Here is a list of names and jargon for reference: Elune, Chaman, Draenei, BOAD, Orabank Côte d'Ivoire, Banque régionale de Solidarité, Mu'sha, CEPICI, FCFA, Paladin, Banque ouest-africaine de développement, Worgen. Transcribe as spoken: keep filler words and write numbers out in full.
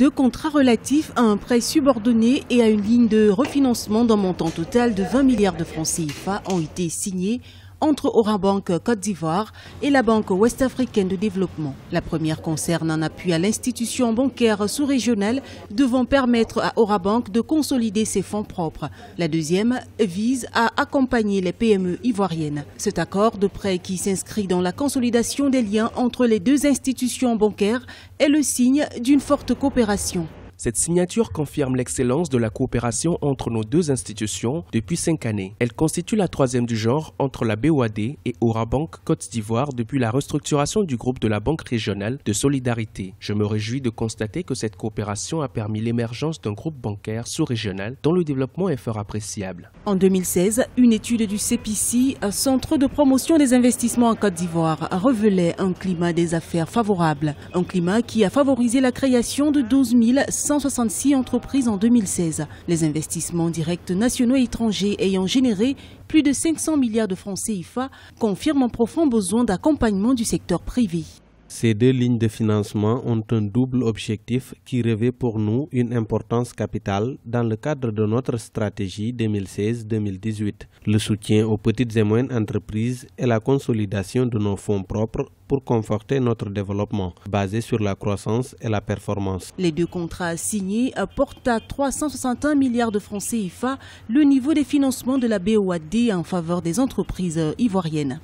de contrats relatifs à un prêt subordonné et à une ligne de refinancement d'un montant total de vingt milliards de francs C F A ont été signés entre Orabank Côte d'Ivoire et la Banque ouest-africaine de développement. La première concerne un appui à l'institution bancaire sous-régionale devant permettre à Orabank de consolider ses fonds propres. La deuxième vise à accompagner les P M E ivoiriennes. Cet accord de prêt qui s'inscrit dans la consolidation des liens entre les deux institutions bancaires est le signe d'une forte coopération. Cette signature confirme l'excellence de la coopération entre nos deux institutions depuis cinq années. Elle constitue la troisième du genre entre la B O A D et Orabank Côte d'Ivoire depuis la restructuration du groupe de la Banque régionale de Solidarité. Je me réjouis de constater que cette coopération a permis l'émergence d'un groupe bancaire sous-régional dont le développement est fort appréciable. En deux mille seize, une étude du C E P I C I, Centre de promotion des investissements en Côte d'Ivoire, revelait un climat des affaires favorable. Un climat qui a favorisé la création de douze mille cent soixante-six entreprises en deux mille seize. Les investissements directs nationaux et étrangers ayant généré plus de cinq cents milliards de francs C F A confirment un profond besoin d'accompagnement du secteur privé. Ces deux lignes de financement ont un double objectif qui revêt pour nous une importance capitale dans le cadre de notre stratégie deux mille seize deux mille dix-huit, le soutien aux petites et moyennes entreprises et la consolidation de nos fonds propres pour conforter notre développement, basé sur la croissance et la performance. Les deux contrats signés portent à trois cent soixante et un milliards de francs C F A le niveau des financements de la B O A D en faveur des entreprises ivoiriennes.